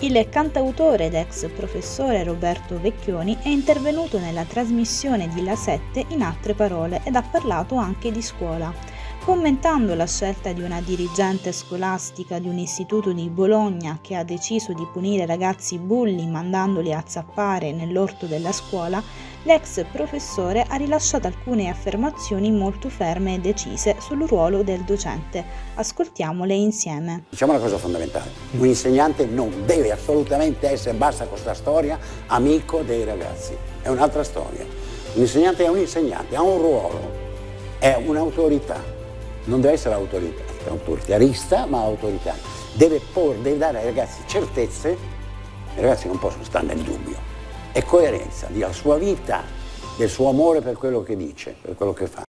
Il cantautore ed ex professore Roberto Vecchioni è intervenuto nella trasmissione di La7 In Altre Parole ed ha parlato anche di scuola, commentando la scelta di una dirigente scolastica di un istituto di Bologna che ha deciso di punire ragazzi bulli mandandoli a zappare nell'orto della scuola. L'ex professore ha rilasciato alcune affermazioni molto ferme e decise sul ruolo del docente. Ascoltiamole insieme. Diciamo una cosa fondamentale: un insegnante non deve assolutamente essere, basta con questa storia, amico dei ragazzi. È un'altra storia. Un insegnante è un insegnante, ha un ruolo, è un'autorità. Non deve essere autoritarista, ma autorità. Deve dare ai ragazzi certezze. I ragazzi non possono stare nel dubbio. E coerenza della sua vita, del suo amore per quello che dice, per quello che fa.